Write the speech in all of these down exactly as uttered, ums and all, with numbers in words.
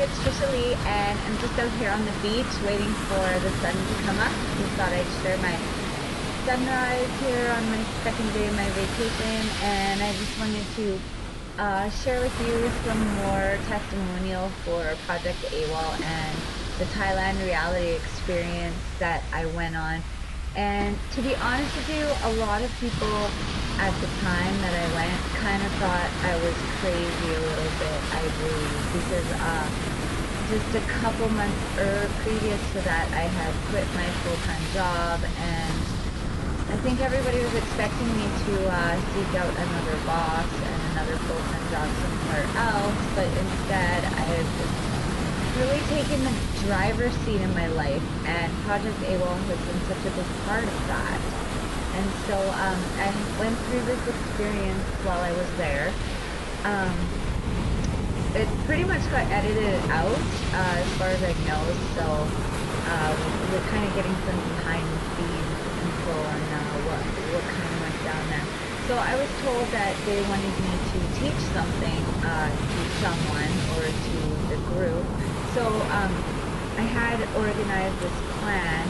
it's Trisha Lee, and I'm just out here on the beach waiting for the sun to come up. I thought I'd share my sunrise here on my second day of my vacation, and I just wanted to uh, share with you some more testimonial for Project AWOL and the Thailand reality experience that I went on. And to be honest with you, a lot of people at the time that I went kind of thought I was crazy a little bit, I believe, because uh, just a couple months er, previous to that, I had quit my full-time job, and I think everybody was expecting me to uh, seek out another boss and another full-time job somewhere else, but instead I have just really taken the driver's seat in my life, and Project AWOL has been such a big part of that. And so um, I went through this experience while I was there. Um, it pretty much got edited out uh, as far as I know, so uh, we're kind of getting some behind the scenes info on uh, what, what kind of went down there. So I was told that they wanted me to teach something uh, to someone or to the group. So um, I had organized this plan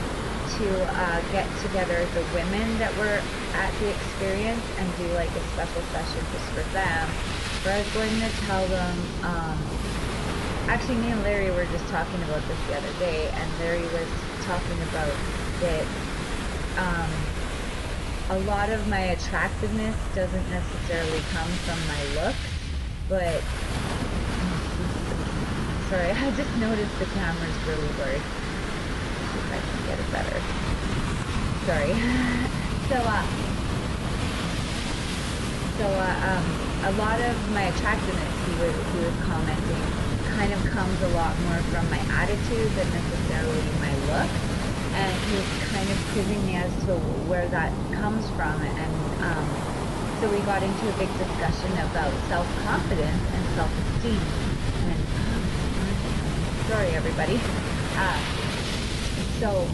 to uh, get together the women that were at the experience and do like a special session just for them. Where I was going to tell them, um, actually me and Larry were just talking about this the other day, and Larry was talking about that um, a lot of my attractiveness doesn't necessarily come from my looks, but sorry, I just noticed the camera's really blurry. Let's see if I can get it better. Sorry. So, uh, so uh, um, a lot of my attractiveness, he was, he was commenting, kind of comes a lot more from my attitude than necessarily my look. And he was kind of quizzing me as to where that comes from. And um, so we got into a big discussion about self-confidence and self-esteem. Sorry, everybody. Uh, so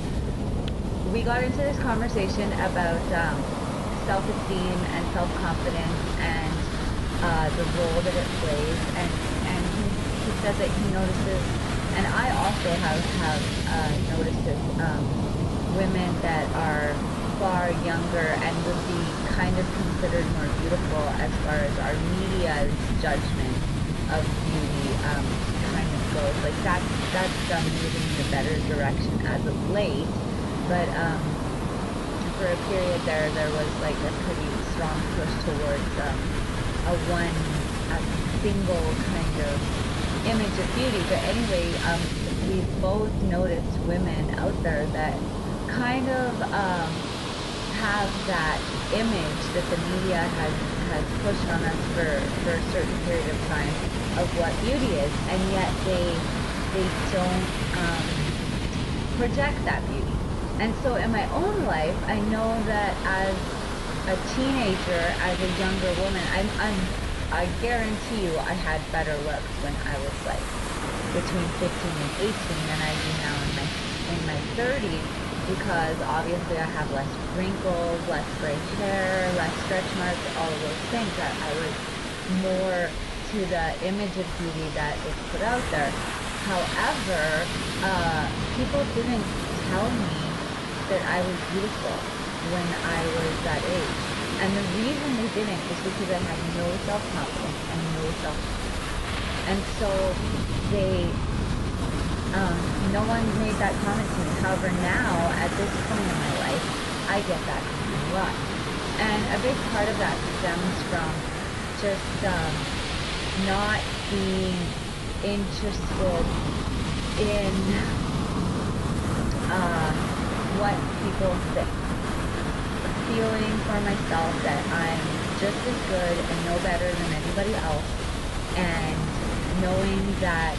we got into this conversation about um, self-esteem and self-confidence and uh, the role that it plays. And, and he, he says that he notices, and I also have, have uh, noticed this, um, women that are far younger and would be kind of considered more beautiful as far as our media's judgment of beauty. Um, Like that's that's done moving in a better direction as of late, but um, for a period there, there was like a pretty strong push towards um, a one, a single kind of image of beauty. But anyway, um, we both noticed women out there that kind of um, have that image that the media has has pushed on us for for a certain period of time of what beauty is, and yet they they don't um, project that beauty. And so in my own life, I know that as a teenager, as a younger woman, I'm, I'm I guarantee you I had better looks when I was like between fifteen and eighteen than I do now in my in my thirties, because obviously I have less wrinkles, less gray hair, less stretch marks, all of those things. That I was more to the image of beauty that is put out there. However, uh, people didn't tell me that I was beautiful when I was that age. And the reason they didn't is because I had no self-confidence and no self-esteem. And so they, um, no one made that comment to me. However, now, at this point in my life, I get that a lot. And a big part of that stems from just, um, not being interested in uh, what people think. Feeling for myself that I'm just as good and no better than anybody else, and knowing that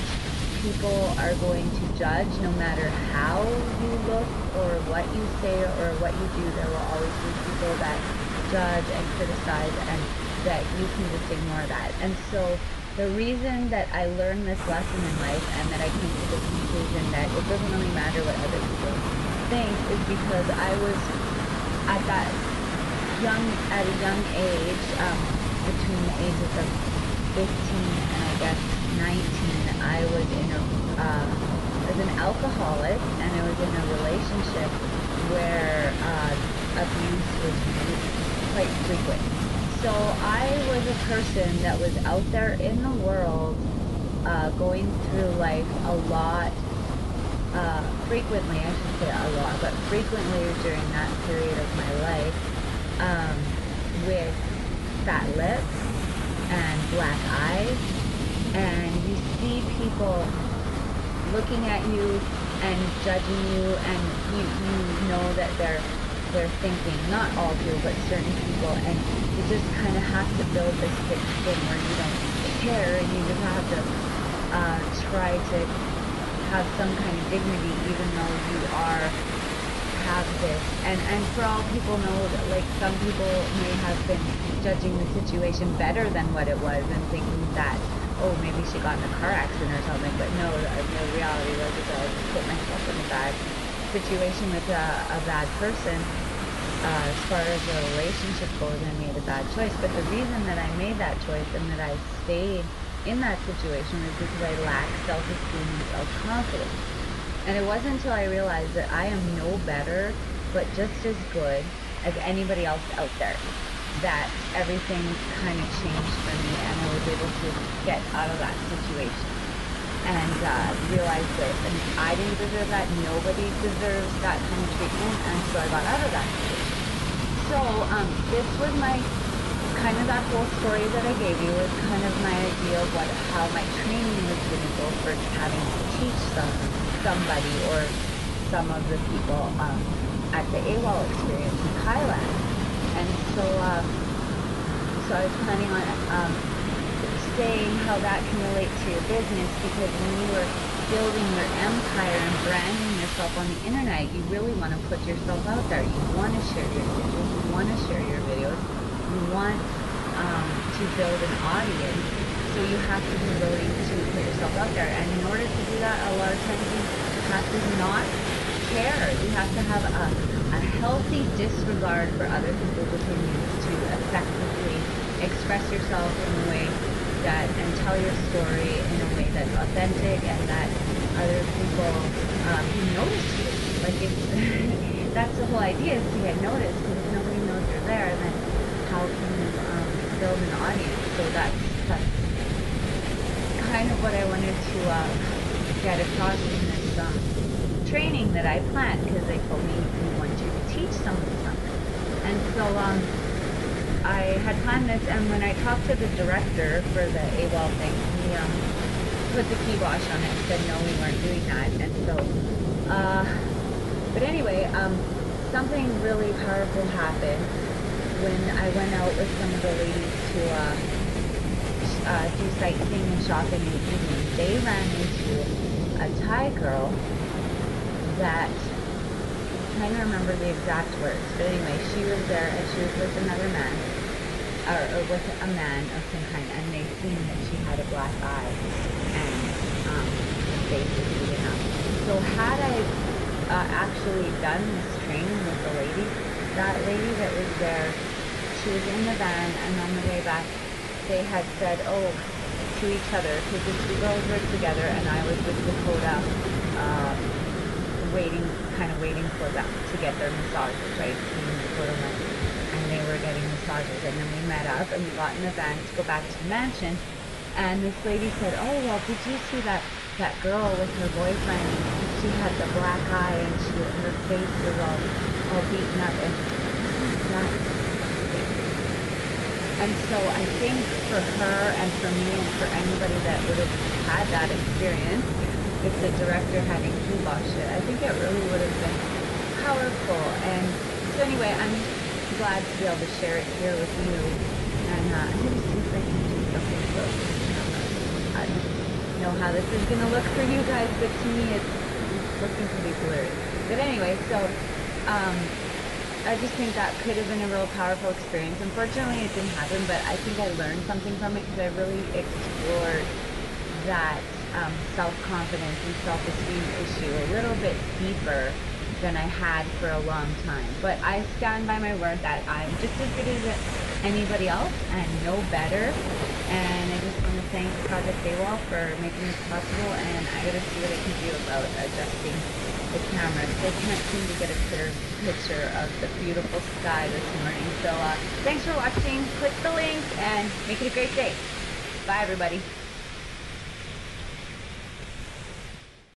people are going to judge no matter how you look or what you say or what you do. There will always be people that judge and criticize, and that you can just ignore that. And so the reason that I learned this lesson in life and that I came to the conclusion that it doesn't really matter what other people think is because I was at that young, at a young age, um, between the ages of fifteen and I guess nineteen, I was in a was an alcoholic, and I was in a relationship where uh, abuse was quite frequent. So I was a person that was out there in the world uh, going through life a lot, uh, frequently, I should say a lot, but frequently during that period of my life, um, with fat lips and black eyes, and you see people looking at you and judging you, and you, you know that they're they're thinking, not all of you, but certain people, and you just kind of have to build this thick skin where you don't care, and you just have to uh, try to have some kind of dignity, even though you are have this. And and for all people know that, like, some people may have been judging the situation better than what it was and thinking that, oh, maybe she got in a car accident or something, but no, the, the reality was that I just put myself in a bad situation with a, a bad person, uh, as far as the relationship goes, and I made a bad choice. But the reason that I made that choice and that I stayed in that situation was because I lacked self-esteem and self-confidence. And it wasn't until I realized that I am no better, but just as good as anybody else out there, that everything kind of changed for me, and I was able to get out of that situation and uh, realize that and I didn't deserve that, nobody deserves that kind of treatment, and so I got out of that situation. So um, this was my, kind of that whole story that I gave you was kind of my idea of what, how my training was going to go for having to teach some, somebody or some of the people um, at the AWOL experience in Thailand. And so, um, so I was planning on um, saying how that can relate to your business, because when you are building your empire and branding yourself on the internet, you really want to put yourself out there. You want to share your videos. You want to share your videos. You want um, to build an audience. So you have to be willing to put yourself out there. And in order to do that, a lot of times you have to not care. You have to have a, a healthy disregard for other people's opinions to effectively express yourself in a way that, and tell your story in a way that's authentic and that other people um, can notice you. Like, it's, that's the whole idea, is to get noticed, because if nobody knows you're there, then how can you um, build an audience? So that's, that's kind of what I wanted to uh, get across in this um, training that I planned, because they told me we want you to teach somebody something. And so um, I had planned this, and when I talked to the director for the AWOL thing, he um, put the kibosh on it and said, no, we weren't doing that. And so, uh, but anyway, um, something really powerful happened when I went out with some of the ladies to uh, uh, do sightseeing and shopping in the evening. They ran into a Thai girl that, I'm trying to remember the exact words, but anyway, she was there and she was with another man, or, or with a man of some kind, and they seen that she had a black eye and um, her face was eating up. So had I uh, actually done this training with the lady, that lady that was there, she was in the van, and on the way back, they had said, oh, to each other, because the two girls were together, and I was with Dakota, um, waiting, kind of waiting for them to get their massages, right? And they were getting massages, and then we met up, and we got in the van to go back to the mansion, and this lady said, oh, well, did you see that, that girl with her boyfriend? She had the black eye, and she, her face was all, all beaten up, and that. And so I think for her and for me and for anybody that would have had that experience, if the director hadn't kiboshed it, I think it really would have been powerful. And so anyway, I'm glad to be able to share it here with you. And uh, I'm going to see if I can do something close. I don't know how this is going to look for you guys, but to me it's, it's looking pretty blurry. But anyway, so... Um, I just think that could have been a real powerful experience. Unfortunately, it didn't happen, but I think I learned something from it, because I really explored that um, self-confidence and self-esteem issue a little bit deeper than I had for a long time. But I stand by my word that I'm just as good as anybody else and no better. And I just want to thank Project AWOL for making this possible, and I'm going to see what I can do about adjusting the cameras. They can't seem to get a clear picture of the beautiful sky this morning. So uh, thanks for watching. Click the link and make it a great day. Bye, everybody.